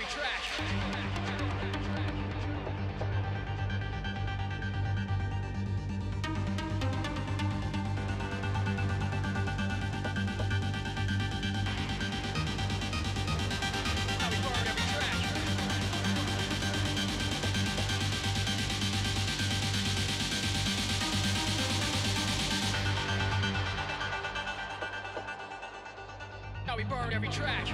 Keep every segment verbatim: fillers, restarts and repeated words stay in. be trash. We burned every track.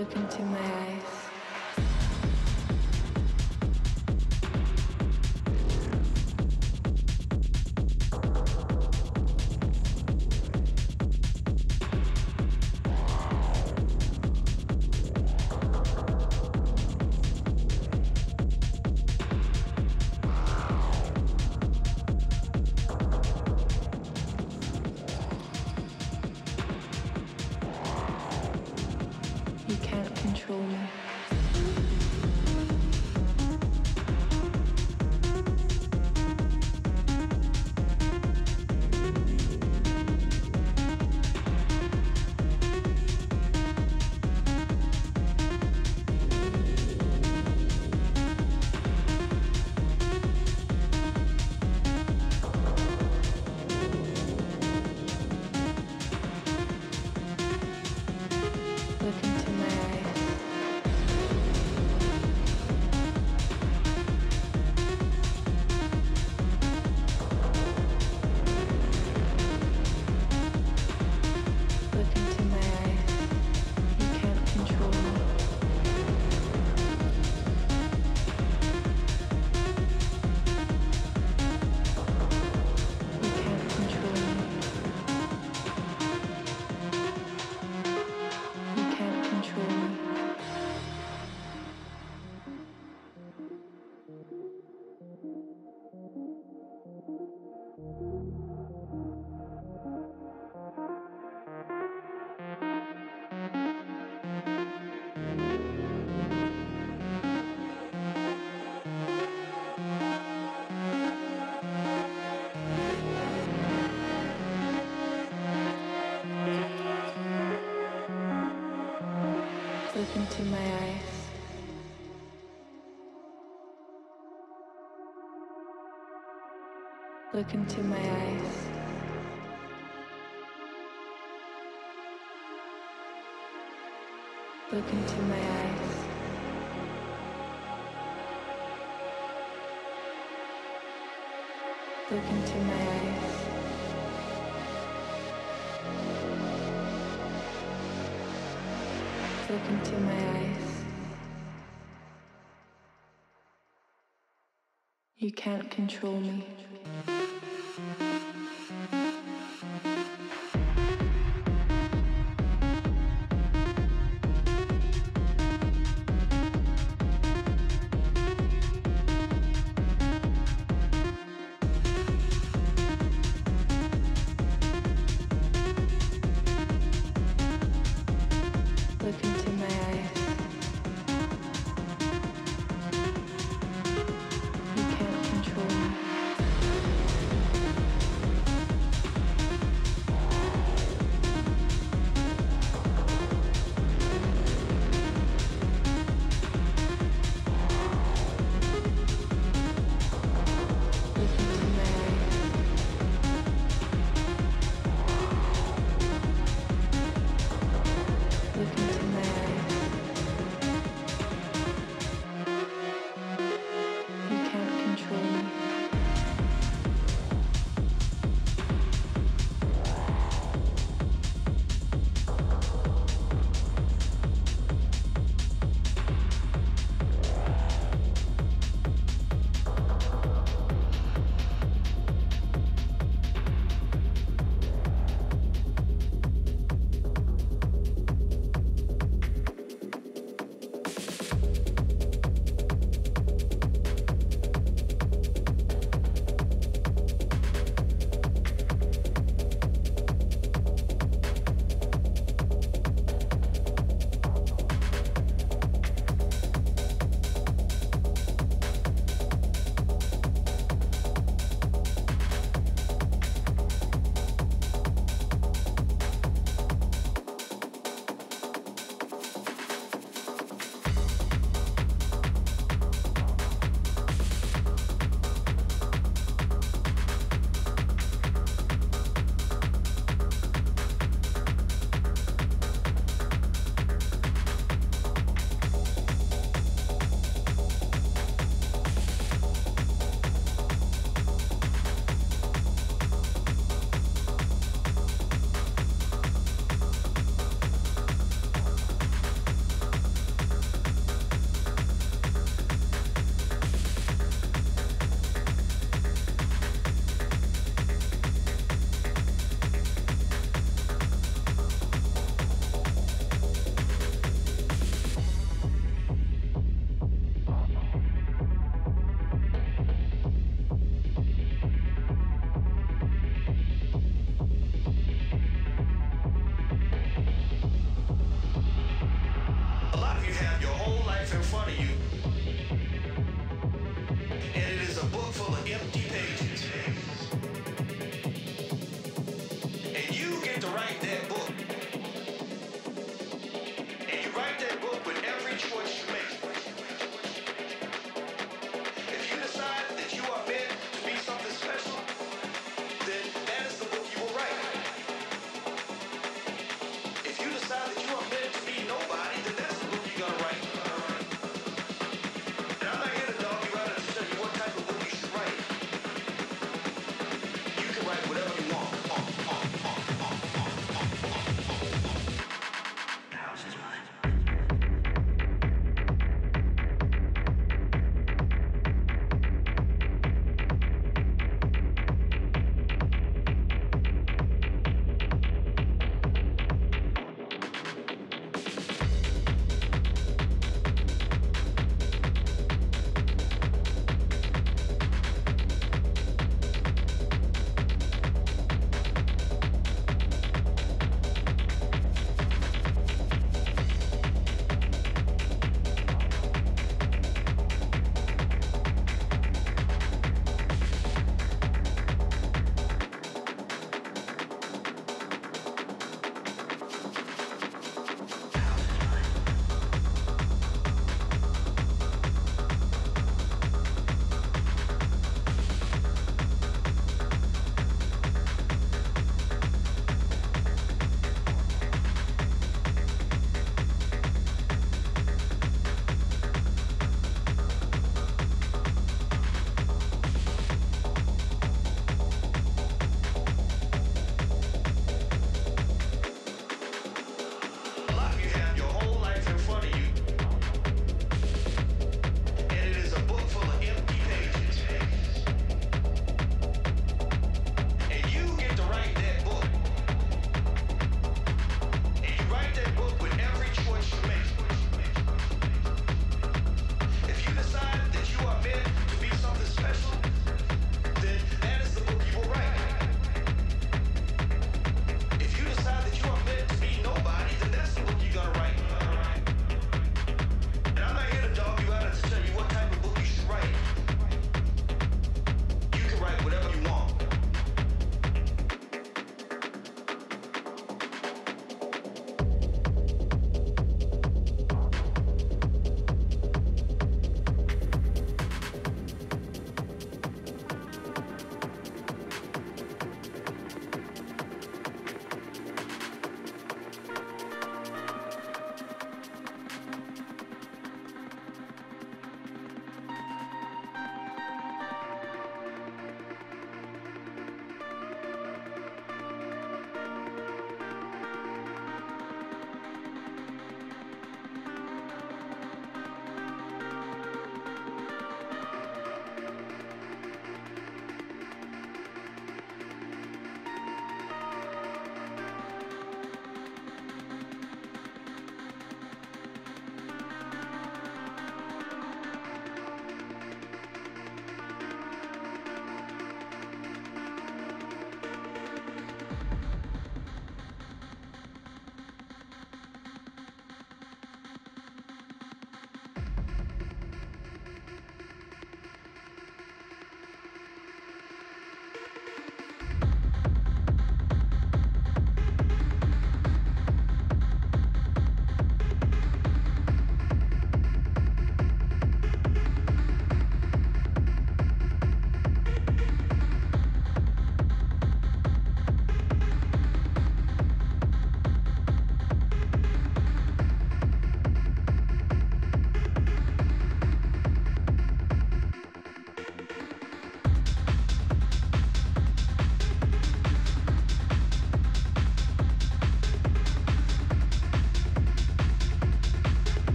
Look into my eyes. Look into my eyes. Look into my eyes. Look into my eyes. Look into my eyes. Look into my eyes. You can't control me. You can't control me. a book full of empty